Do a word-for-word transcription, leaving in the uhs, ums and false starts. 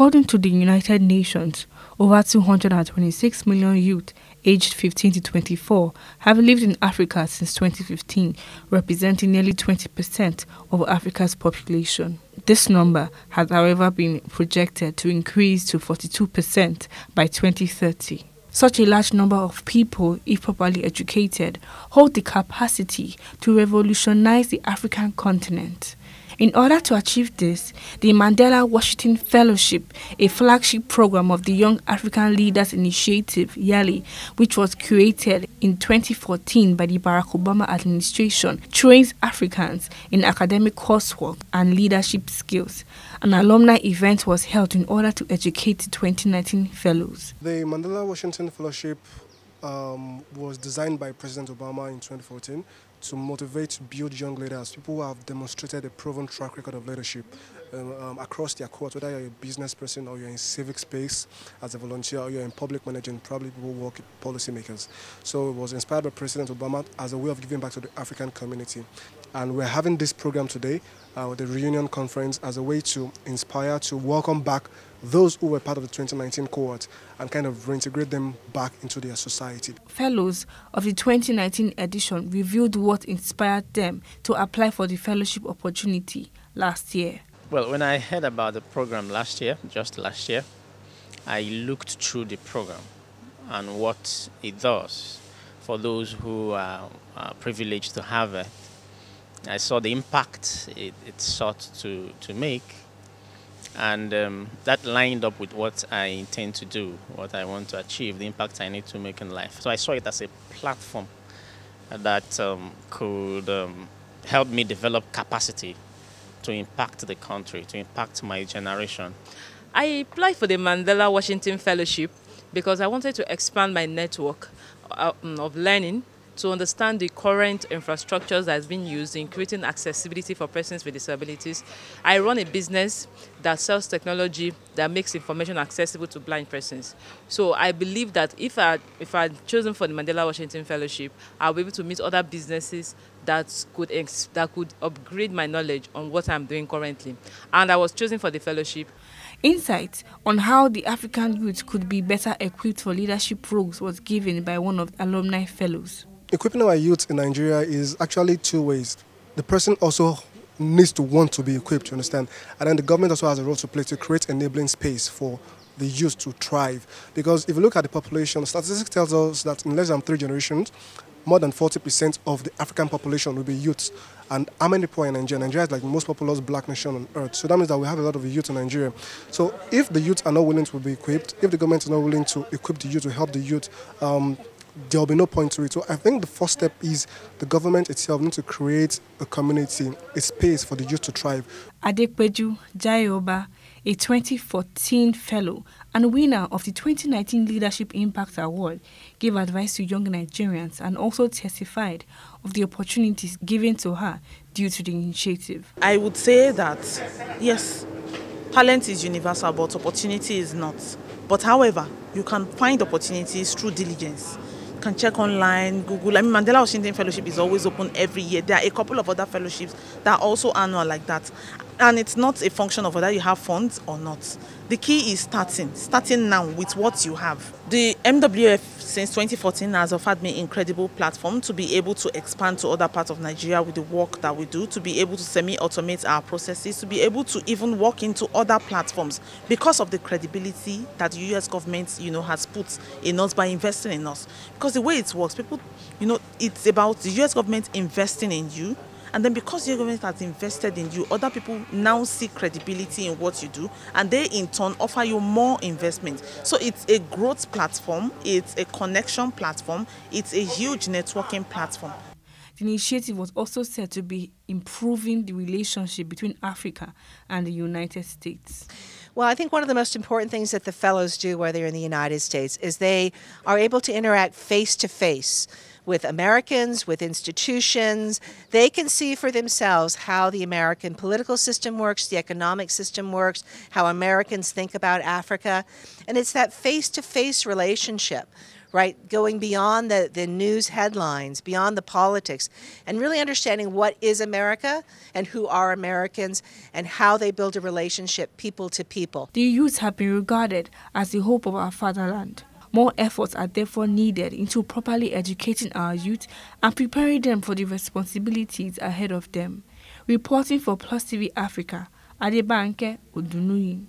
According to the United Nations, over two hundred twenty-six million youth aged fifteen to twenty-four have lived in Africa since twenty fifteen, representing nearly twenty percent of Africa's population. This number has, however, been projected to increase to forty-two percent by twenty thirty. Such a large number of people, if properly educated, hold the capacity to revolutionize the African continent. In order to achieve this, the Mandela Washington Fellowship, a flagship program of the Young African Leaders Initiative, YALI, which was created in twenty fourteen by the Barack Obama administration, trains Africans in academic coursework and leadership skills. An alumni event was held in order to educate the twenty nineteen fellows. The Mandela Washington Fellowship um, was designed by President Obama in twenty fourteen. To motivate, to build young leaders, people who have demonstrated a proven track record of leadership um, um, across their court, whether you're a business person or you're in civic space as a volunteer or you're in public management, probably people who work with policymakers. So it was inspired by President Obama as a way of giving back to the African community. And we're having this program today, uh, the reunion conference, as a way to inspire, to welcome back those who were part of the twenty nineteen cohort and kind of reintegrate them back into their society. Fellows of the twenty nineteen edition revealed what inspired them to apply for the fellowship opportunity last year. Well, when I heard about the program last year, just last year, I looked through the program and what it does for those who are, are privileged to have it. I saw the impact it, it sought to, to make, and um, that lined up with what I intend to do, what I want to achieve, the impact I need to make in life. So I saw it as a platform that um, could um, help me develop capacity to impact the country, to impact my generation. I applied for the Mandela Washington Fellowship because I wanted to expand my network of learning to understand the current infrastructures that has been used in creating accessibility for persons with disabilities. I run a business that sells technology that makes information accessible to blind persons. So I believe that if I if I'm chosen for the Mandela Washington Fellowship, I'll be able to meet other businesses that could that could upgrade my knowledge on what I'm doing currently. And I was chosen for the fellowship. Insight on how the African youth could be better equipped for leadership roles was given by one of the alumni fellows. Equipping our youth in Nigeria is actually two ways. The person also needs to want to be equipped, you understand? And then the government also has a role to play to create enabling space for the youth to thrive. Because if you look at the population, statistics tells us that in less than three generations, more than forty percent of the African population will be youths. And how many people are in Nigeria? Nigeria is like the most populous black nation on earth. So that means that we have a lot of youth in Nigeria. So if the youth are not willing to be equipped, if the government is not willing to equip the youth, to help the youth, um, there will be no point to it. So I think the first step is the government itself needs to create a community, a space for the youth to thrive. Adepeju Jaiyoba, a twenty fourteen fellow and winner of the twenty nineteen Leadership Impact Award, gave advice to young Nigerians and also testified of the opportunities given to her due to the initiative. I would say that, yes, talent is universal, but opportunity is not. But however, you can find opportunities through diligence. Can check online, Google. I mean, Mandela Washington Fellowship is always open every year. There are a couple of other fellowships that are also annual like that. And it's not a function of whether you have funds or not. The key is starting, starting now with what you have. The M W F since twenty fourteen has offered me an incredible platform to be able to expand to other parts of Nigeria with the work that we do, to be able to semi-automate our processes, to be able to even walk into other platforms because of the credibility that the U S government, you know, has put in us by investing in us. Because the way it works, people, you know, it's about the U S government investing in you. And then because the government has invested in you, other people now see credibility in what you do, and they in turn offer you more investment. So it's a growth platform, it's a connection platform, it's a huge networking platform. The initiative was also said to be improving the relationship between Africa and the United States. Well, I think one of the most important things that the fellows do, whether you're in the United States, is they are able to interact face-to-face with Americans, with institutions. They can see for themselves how the American political system works, the economic system works, how Americans think about Africa. And it's that face-to-face relationship right? Going beyond the, the news headlines, beyond the politics, and really understanding what is America and who are Americans and how they build a relationship people to people. The youth have been regarded as the hope of our fatherland. More efforts are therefore needed into properly educating our youth and preparing them for the responsibilities ahead of them. Reporting for Plus T V Africa, Adebanke Odunuyi.